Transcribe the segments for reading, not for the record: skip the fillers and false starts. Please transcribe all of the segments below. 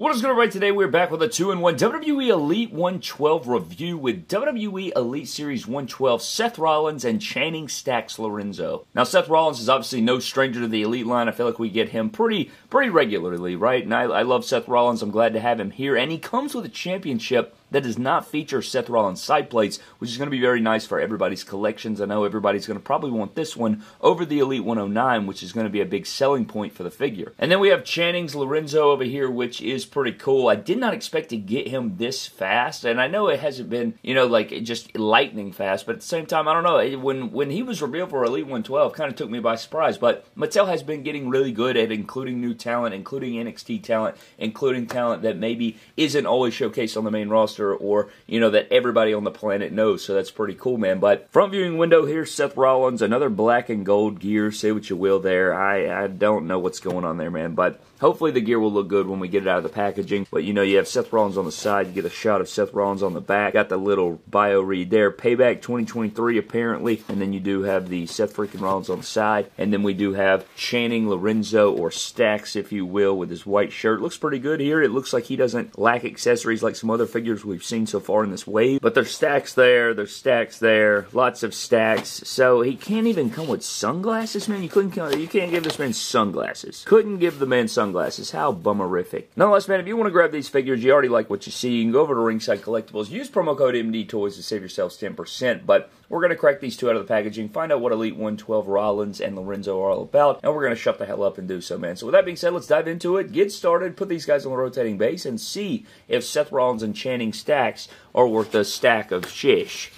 What is going on, right? Today we're back with a 2-in-1 WWE Elite 112 review with WWE Elite Series 112 Seth Rollins and Channing Stacks Lorenzo. Now Seth Rollins is obviously no stranger to the Elite line. I feel like we get him pretty regularly, right? And I love Seth Rollins. I'm glad to have him here. And he comes with a championship that does not feature Seth Rollins side plates, which is going to be very nice for everybody's collections. I know everybody's going to probably want this one over the Elite 109, which is going to be a big selling point for the figure. And then we have Channing's Lorenzo over here, which is pretty cool. I did not expect to get him this fast, and I know it hasn't been, you know, like just lightning fast, but at the same time, I don't know, when he was revealed for Elite 112, kind of took me by surprise, but Mattel has been getting really good at including new talent, including NXT talent, including talent that maybe isn't always showcased on the main roster, or, you know, that everybody on the planet knows, so that's pretty cool, man. But front viewing window here, Seth Rollins, another black and gold gear. Say what you will there. I don't know what's going on there, man, but hopefully the gear will look good when we get it out of the packaging. But, you know, you have Seth Rollins on the side. You get a shot of Seth Rollins on the back. Got the little bio read there. Payback 2023, apparently. And then you do have the Seth freaking Rollins on the side. And then we do have Channing Lorenzo, or Stacks, if you will, with his white shirt. Looks pretty good here. It looks like he doesn't lack accessories like some other figures we've seen so far in this wave. But there's Stacks there. There's Stacks there. Lots of Stacks. So he can't even come with sunglasses, man. You can't give this man sunglasses. Couldn't give the man sunglasses. How bummerific. Nonetheless, man, if you want to grab these figures, you already like what you see, you can go over to Ringside Collectibles, use promo code MDTOYS to save yourselves 10%, but we're going to crack these two out of the packaging, find out what Elite 112 Rollins and Lorenzo are all about, and we're going to shut the hell up and do so, man. So with that being said, let's dive into it, get started, put these guys on a rotating base, and see if Seth Rollins and Channing Stacks are worth a stack of shish.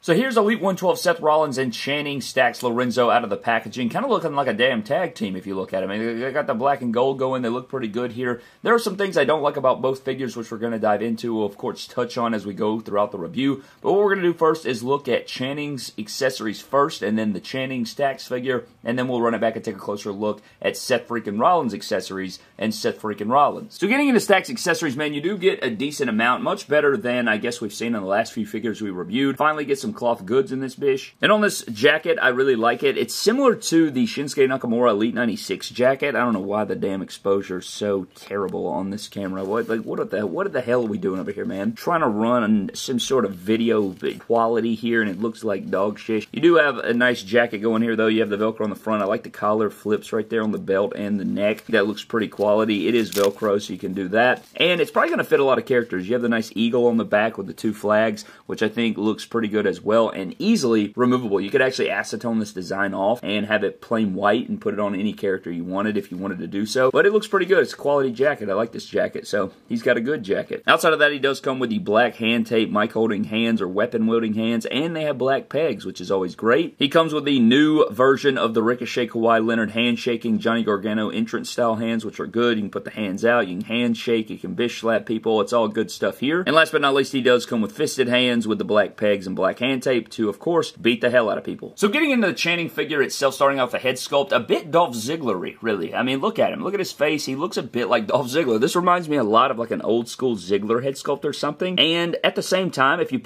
So here's Elite 112 Seth Rollins and Channing Stacks Lorenzo out of the packaging. Kind of looking like a damn tag team if you look at them. I mean, they got the black and gold going. They look pretty good here. There are some things I don't like about both figures, which we're going to dive into. We'll, of course, touch on as we go throughout the review. But what we're going to do first is look at Channing's accessories first, and then the Channing Stacks figure, and then we'll run it back and take a closer look at Seth freaking Rollins accessories and Seth freaking Rollins. So getting into Stacks accessories, man, you do get a decent amount. Much better than, I guess, we've seen in the last few figures we reviewed. Finally get some cloth goods in this bish. And on this jacket, I really like it. It's similar to the Shinsuke Nakamura Elite 96 jacket. I don't know why the damn exposure is so terrible on this camera. What the hell are we doing over here, man? Trying to run some sort of video quality here, and it looks like dog shit. You do have a nice jacket going here, though. You have the Velcro on the front. I like the collar flips right there on the belt and the neck. That looks pretty quality. It is Velcro, so you can do that. And it's probably going to fit a lot of characters. You have the nice eagle on the back with the two flags, which I think looks pretty good as well, and easily removable. You could actually acetone this design off and have it plain white and put it on any character you wanted if you wanted to do so, but it looks pretty good. It's a quality jacket. I like this jacket, so he's got a good jacket. Outside of that, he does come with the black hand tape, mic holding hands or weapon wielding hands, and they have black pegs, which is always great. He comes with the new version of the Ricochet Kawhi Leonard handshaking Johnny Gargano entrance style hands, which are good. You can put the hands out, you can handshake, you can bitch slap people. It's all good stuff here. And last but not least, he does come with fisted hands with the black pegs and black hand tape to, of course, beat the hell out of people. So getting into the Channing figure itself, starting off the head sculpt, a bit Dolph Ziggler-y, really. I mean, look at him. Look at his face. He looks a bit like Dolph Ziggler. This reminds me a lot of like an old school Ziggler head sculpt or something. And at the same time, I feel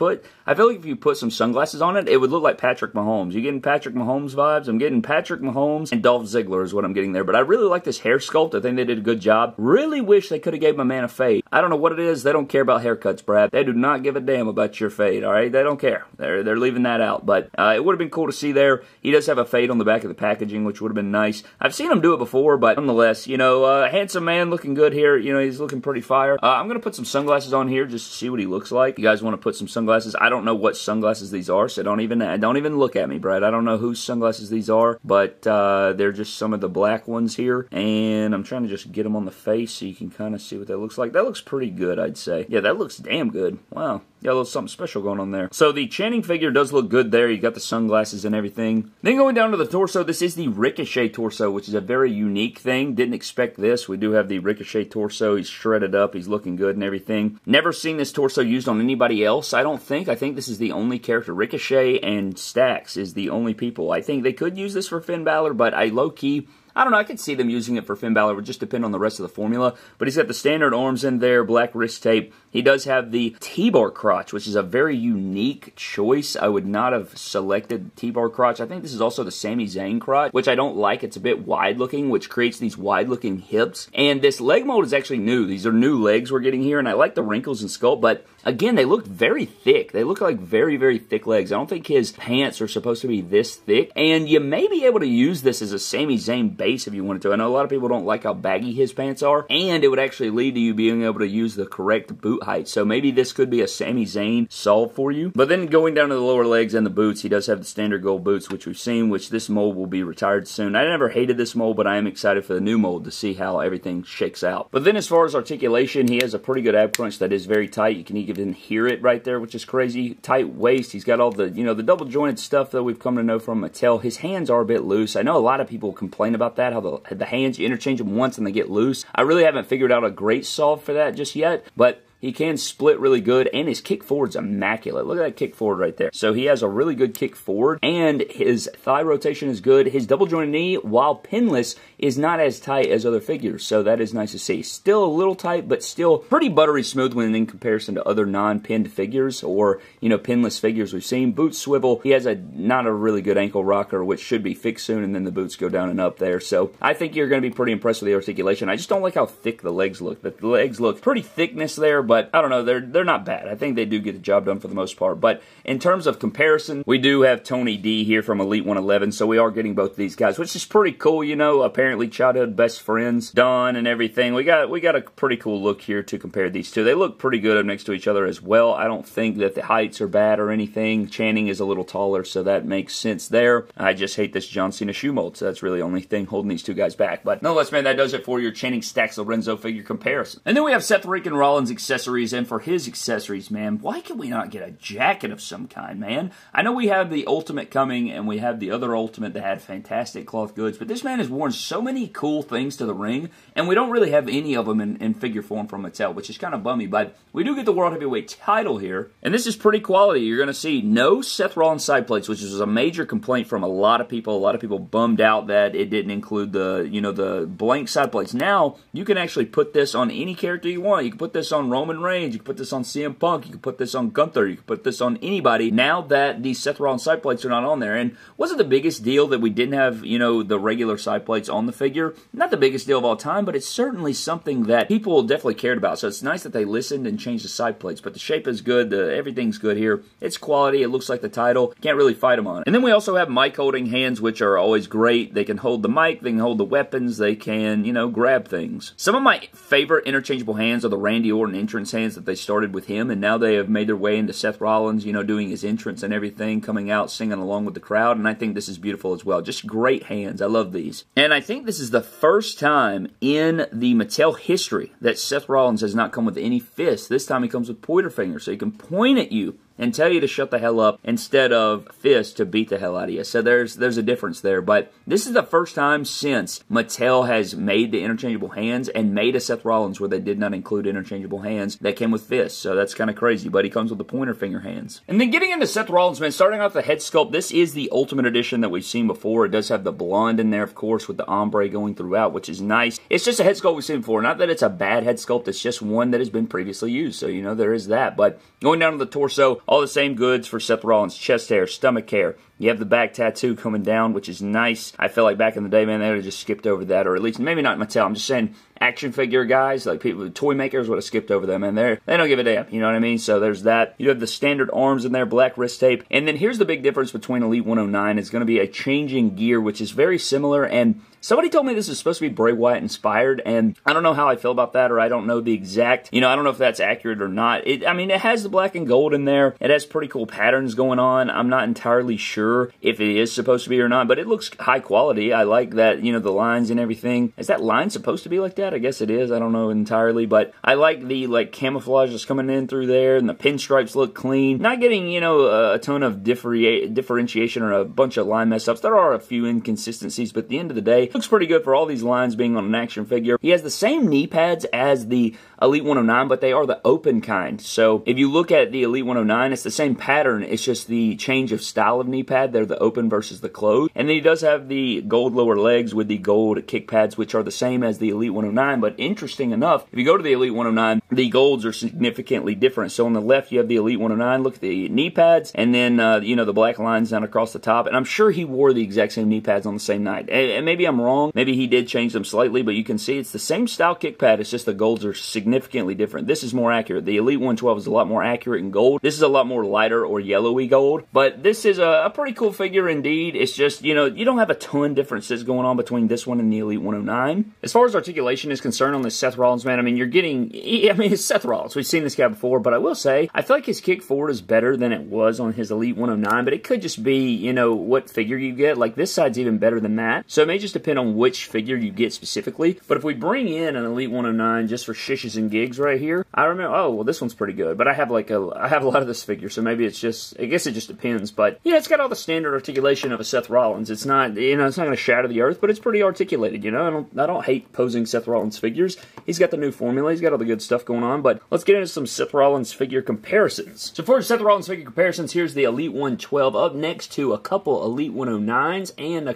like if you put some sunglasses on it, it would look like Patrick Mahomes. You're getting Patrick Mahomes vibes. I'm getting Patrick Mahomes and Dolph Ziggler is what I'm getting there. But I really like this hair sculpt. I think they did a good job. Really wish they could have gave my man a fade. I don't know what it is. They don't care about haircuts, Brad. They do not give a damn about your fade, all right? They don't care. They're leaving that out, but it would have been cool to see there. He does have a fade on the back of the packaging, which would have been nice. I've seen him do it before, but nonetheless, you know, handsome man looking good here. You know, he's looking pretty fire. I'm going to put some sunglasses on here just to see what he looks like. You guys want to put some sunglasses? I don't know what sunglasses these are, so don't even look at me, Brad. I don't know whose sunglasses these are, but they're just some of the black ones here, and I'm trying to just get them on the face so you can kind of see what that looks like. That looks pretty good, I'd say. Yeah, that looks damn good. Wow. Got a little something special going on there. So the Channing figure does look good there. You got the sunglasses and everything. Then going down to the torso, this is the Ricochet torso, which is a very unique thing. Didn't expect this. We do have the Ricochet torso. He's shredded up. He's looking good and everything. Never seen this torso used on anybody else, I don't think. I think this is the only character. Ricochet and Stacks is the only people. I think they could use this for Finn Balor, but I low-key I don't know. I could see them using it for Finn Balor. It would just depend on the rest of the formula. But he's got the standard arms in there, black wrist tape. He does have the T-bar crotch, which is a very unique choice. I would not have selected T-bar crotch. I think this is also the Sami Zayn crotch, which I don't like. It's a bit wide-looking, which creates these wide-looking hips. And this leg mold is actually new. These are new legs we're getting here, and I like the wrinkles and sculpt, but again, they look very thick. They look like very, very thick legs. I don't think his pants are supposed to be this thick, and you may be able to use this as a Sami Zayn base if you wanted to. I know a lot of people don't like how baggy his pants are, and it would actually lead to you being able to use the correct boot height, so maybe this could be a Sami Zayn solve for you. But then going down to the lower legs and the boots, he does have the standard gold boots, which we've seen, which this mold will be retired soon. I never hated this mold, but I am excited for the new mold to see how everything shakes out. But then as far as articulation, he has a pretty good ab crunch that is very tight. You can even hear it right there, which is crazy. Tight waist. He's got all the, you know, the double jointed stuff that we've come to know from Mattel. His hands are a bit loose. I know a lot of people complain about that, how the hands, you interchange them once and they get loose. I really haven't figured out a great solve for that just yet, but he can split really good, and his kick forward's immaculate. Look at that kick forward right there. So he has a really good kick forward, and his thigh rotation is good. His double jointed knee, while pinless, is not as tight as other figures, so that is nice to see. Still a little tight, but still pretty buttery smooth when in comparison to other non-pinned figures or, you know, pinless figures we've seen. Boots swivel. He has a not a really good ankle rocker, which should be fixed soon, and then the boots go down and up there. So I think you're going to be pretty impressed with the articulation. I just don't like how thick the legs look. The legs look pretty thickness there, but I don't know, they're not bad. I think they do get the job done for the most part. But in terms of comparison, we do have Tony D here from Elite 111, so we are getting both of these guys, which is pretty cool, you know. Apparently childhood best friends, Don and everything. We got a pretty cool look here to compare these two. They look pretty good up next to each other as well. I don't think that the heights are bad or anything. Channing is a little taller, so that makes sense there. I just hate this John Cena shoe mold, so that's really the only thing holding these two guys back. But nonetheless, man, that does it for your Channing Stacks Lorenzo figure comparison. And then we have Seth "Freakin'" Rollins accessories, and for his accessories, man, why can we not get a jacket of some kind, man? I know we have the Ultimate coming, and we have the other Ultimate that had fantastic cloth goods, but this man has worn so many cool things to the ring, and we don't really have any of them in figure form from Mattel, which is kind of bummy, but we do get the World Heavyweight title here, and this is pretty quality. You're going to see no Seth Rollins side plates, which was a major complaint from a lot of people. A lot of people bummed out that it didn't include the, you know, the blank side plates. Now, you can actually put this on any character you want. You can put this on Roman Reigns, you can put this on CM Punk, you can put this on Gunther, you can put this on anybody now that these Seth Rollins side plates are not on there. And wasn't the biggest deal that we didn't have, you know, the regular side plates on the figure? Not the biggest deal of all time, but it's certainly something that people definitely cared about. So it's nice that they listened and changed the side plates. But the shape is good, everything's good here. It's quality, it looks like the title. Can't really fight them on it. And then we also have mic holding hands, which are always great. They can hold the mic, they can hold the weapons, they can, you know, grab things. Some of my favorite interchangeable hands are the Randy Orton entrance hands that they started with him, and now they have made their way into Seth Rollins, you know, doing his entrance and everything, coming out, singing along with the crowd, and I think this is beautiful as well. Just great hands. I love these. And I think this is the first time in the Mattel history that Seth Rollins has not come with any fists. This time he comes with pointer fingers, so he can point at you and tell you to shut the hell up instead of fist to beat the hell out of you. So there's a difference there. But this is the first time since Mattel has made the interchangeable hands and made a Seth Rollins where they did not include interchangeable hands that came with fists. So that's kind of crazy, but he comes with the pointer finger hands. And then getting into Seth Rollins, man, starting off the head sculpt, this is the Ultimate Edition that we've seen before. It does have the blonde in there, of course, with the ombre going throughout, which is nice. It's just a head sculpt we've seen before. Not that it's a bad head sculpt, it's just one that has been previously used. So, you know, there is that. But going down to the torso, all the same goods for Seth Rollins. Chest hair, stomach hair. You have the back tattoo coming down, which is nice. I feel like back in the day, man, they would have just skipped over that, or at least, maybe not Mattel. I'm just saying action figure guys, like people, toy makers would have skipped over them, and they don't give a damn. You know what I mean? So there's that. You have the standard arms in there, black wrist tape. And then here's the big difference between Elite 109. It's going to be a changing gear, which is very similar, and somebody told me this is supposed to be Bray Wyatt inspired, and I don't know how I feel about that, or I don't know the exact, you know, I don't know if that's accurate or not. I mean, it has the black and gold in there. It has pretty cool patterns going on. I'm not entirely sure if it is supposed to be or not, but it looks high quality. I like that, you know, the lines and everything. Is that line supposed to be like that? that? I guess it is. I don't know entirely, but I like the camouflage that's coming in through there, and the pinstripes look clean. Not getting, you know, a ton of differentiation or a bunch of line mess ups. There are a few inconsistencies, but at the end of the day, looks pretty good for all these lines being on an action figure. He has the same knee pads as the Elite 109, but they are the open kind. So if you look at the Elite 109, it's the same pattern. It's just the change of style of knee pad. They're the open versus the closed. And then he does have the gold lower legs with the gold kick pads, which are the same as the Elite 109. But interesting enough, if you go to the Elite 109, the golds are significantly different. So on the left, you have the Elite 109. Look at the knee pads. And then, you know, the black lines down across the top. And I'm sure he wore the exact same knee pads on the same night. And maybe I'm wrong. Maybe he did change them slightly, but you can see it's the same style kick pad. It's just the golds are significantly different. This is more accurate. The Elite 112 is a lot more accurate in gold. This is a lot more lighter or yellowy gold, but this is a pretty cool figure indeed. It's just, you know, you don't have a ton of differences going on between this one and the Elite 109. As far as articulation is concerned on this Seth Rollins, man, I mean, you're getting, it's Seth Rollins. We've seen this guy before, but I will say, I feel like his kick forward is better than it was on his Elite 109, but it could just be, you know, what figure you get. Like, this side's even better than that, so it may just depend on which figure you get specifically. But if we bring in an Elite 109 just for shishes and gigs right here, I remember, oh, well, this one's pretty good, but I have like a lot of this figure, so maybe it's just, I guess it just depends. But yeah, it's got all the standard articulation of a Seth Rollins. It's not, you know, it's not going to shatter the earth, but it's pretty articulated, you know. I don't hate posing Seth Rollins figures. He's got the new formula, he's got all the good stuff going on, but let's get into some Seth Rollins figure comparisons. So for Seth Rollins figure comparisons, here's the Elite 112 up next to a couple Elite 109s and a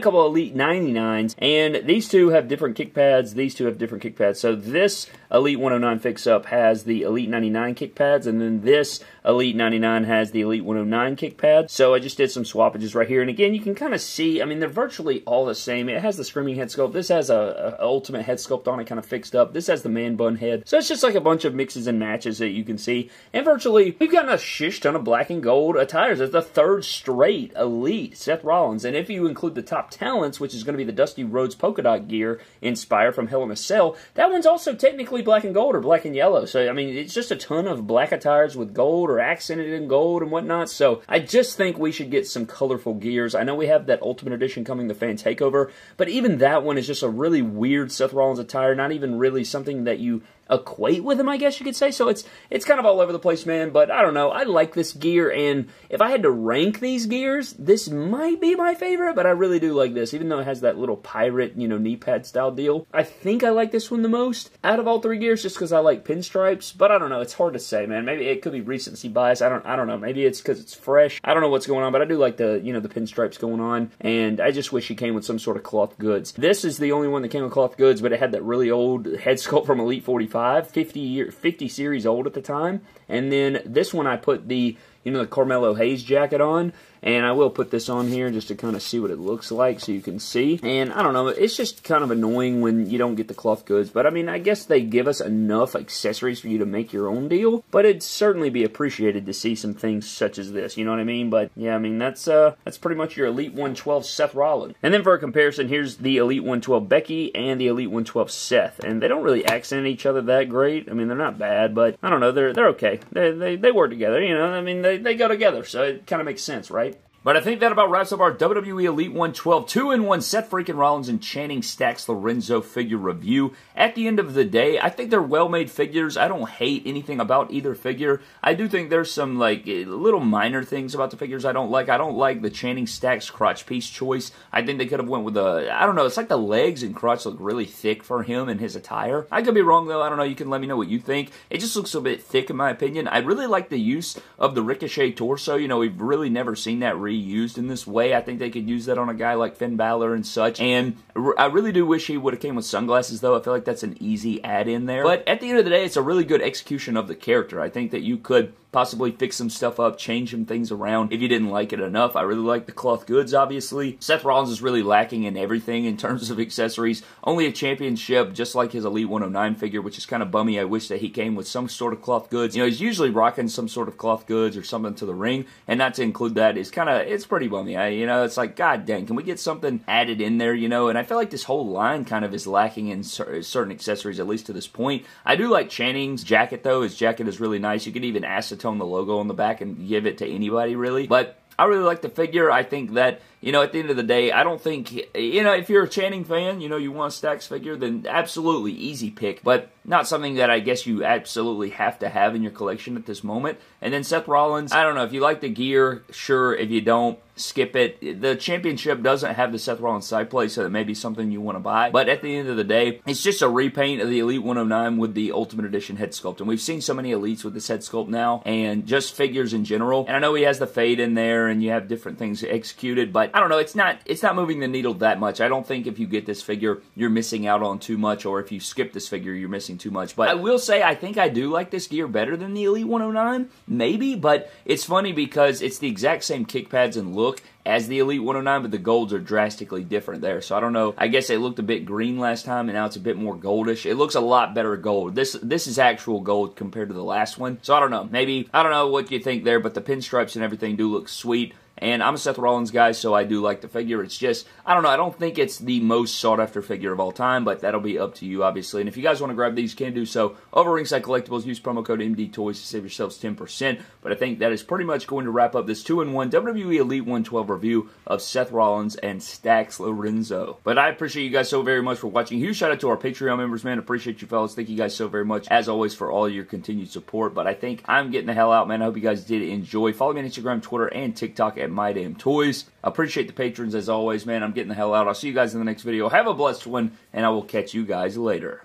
couple Elite 99s, and these two have different kick pads, these two have different kick pads. So this Elite 109 fix-up has the Elite 99 kick pads, and then this Elite 99 has the Elite 109 kick pad. So I just did some swappages right here, and again, you can kind of see, I mean, they're virtually all the same. It has the Screaming head sculpt, this has a ultimate head sculpt on it, kind of fixed up, this has the man bun head. So it's just like a bunch of mixes and matches that you can see, and virtually, we've gotten a shish ton of black and gold attires. It's the third straight Elite Seth Rollins, and if you include the top talents, which is going to be the Dusty Rhodes polka dot gear inspired from Hell in a Cell, that one's also technically black and gold or black and yellow. So, I mean, it's just a ton of black attires with gold or accented in gold and whatnot. So, I just think we should get some colorful gears. I know we have that Ultimate Edition coming, the Fan Takeover, but even that one is just a really weird Seth Rollins attire, not even really something that you equate with him, I guess you could say. So it's kind of all over the place, man, but I don't know. I like this gear, and if I had to rank these gears, this might be my favorite, but I really do like this, even though it has that little pirate, you know, knee pad style deal. I think I like this one the most out of all three gears, just because I like pinstripes, but I don't know. It's hard to say, man. Maybe it could be recency bias. I don't know. Maybe it's because it's fresh. I don't know what's going on, but I do like the, you know, the pinstripes going on, and I just wish it came with some sort of cloth goods. This is the only one that came with cloth goods, but it had that really old head sculpt from Elite 45. 50 series old at the time. And then this one I put the, you know, the Carmelo Hayes jacket on, and I will put this on here just to kind of see what it looks like so you can see. And I don't know, it's just kind of annoying when you don't get the cloth goods, but I mean, I guess they give us enough accessories for you to make your own deal, but it'd certainly be appreciated to see some things such as this, you know what I mean? But yeah, I mean, that's pretty much your Elite 112 Seth Rollins. And then for a comparison, here's the Elite 112 Becky and the Elite 112 Seth, and they don't really accent each other that great. I mean, they're not bad, but I don't know, they're okay. They work together, you know, I mean, they go together, so it kind of makes sense, right? But I think that about wraps up our WWE Elite 112 2-in-1 Seth freaking Rollins and Channing Stacks Lorenzo figure review. At the end of the day, I think they're well-made figures. I don't hate anything about either figure. I do think there's some, like, little minor things about the figures I don't like. I don't like the Channing Stacks crotch piece choice. I think they could have went with a, I don't know, it's like the legs and crotch look really thick for him and his attire. I could be wrong, though. I don't know. You can let me know what you think. It just looks a bit thick, in my opinion. I really like the use of the Ricochet torso. You know, we've really never seen that used in this way. I think they could use that on a guy like Finn Balor and such, and I really do wish he would have came with sunglasses, though. I feel like that's an easy add-in there, but at the end of the day, it's a really good execution of the character. I think that you could possibly fix some stuff up, change some things around if you didn't like it enough. I really like the cloth goods, obviously. Seth Rollins is really lacking in everything in terms of accessories. Only a championship, just like his Elite 109 figure, which is kind of bummy. I wish that he came with some sort of cloth goods. You know, he's usually rocking some sort of cloth goods or something to the ring, and not to include that is kind of, it's pretty bummy. You know, it's like, god dang, can we get something added in there, you know? And I feel like this whole line kind of is lacking in certain accessories, at least to this point. I do like Channing's jacket, though. His jacket is really nice. You could even acetone the logo on the back and give it to anybody, really. But I really like the figure. I think that, you know, at the end of the day, I don't think, you know, if you're a Channing fan, you know, you want a Stacks figure, then absolutely easy pick, but not something that I guess you absolutely have to have in your collection at this moment. And then Seth Rollins, I don't know, if you like the gear, sure, if you don't, skip it. The championship doesn't have the Seth Rollins side plate, so that may be something you want to buy. But at the end of the day, it's just a repaint of the Elite 109 with the Ultimate Edition head sculpt. And we've seen so many Elites with this head sculpt now, and just figures in general. And I know he has the fade in there, and you have different things executed, but I don't know, it's not moving the needle that much. I don't think if you get this figure, you're missing out on too much, or if you skip this figure, you're missing too much. But I will say, I think I do like this gear better than the Elite 109, maybe, but it's funny because it's the exact same kick pads and look as the Elite 109, but the golds are drastically different there. So I don't know. I guess it looked a bit green last time, and now it's a bit more goldish. It looks a lot better gold. This is actual gold compared to the last one. So I don't know. Maybe, I don't know what you think there, but the pinstripes and everything do look sweet. And I'm a Seth Rollins guy, so I do like the figure. It's just, I don't know, I don't think it's the most sought-after figure of all time, but that'll be up to you, obviously. And if you guys want to grab these, you can do so over Ringside Collectibles. Use promo code MDTOYS to save yourselves 10%. But I think that is pretty much going to wrap up this 2-in-1 WWE Elite 112 review of Seth Rollins and Stacks Lorenzo. But I appreciate you guys so very much for watching. Huge shout-out to our Patreon members, man. Appreciate you, fellas. Thank you guys so very much, as always, for all your continued support. But I think I'm getting the hell out, man. I hope you guys did enjoy. Follow me on Instagram, Twitter, and TikTok at MyDamnToys. I appreciate the patrons as always, man. I'm getting the hell out. I'll see you guys in the next video. Have a blessed one, and I will catch you guys later.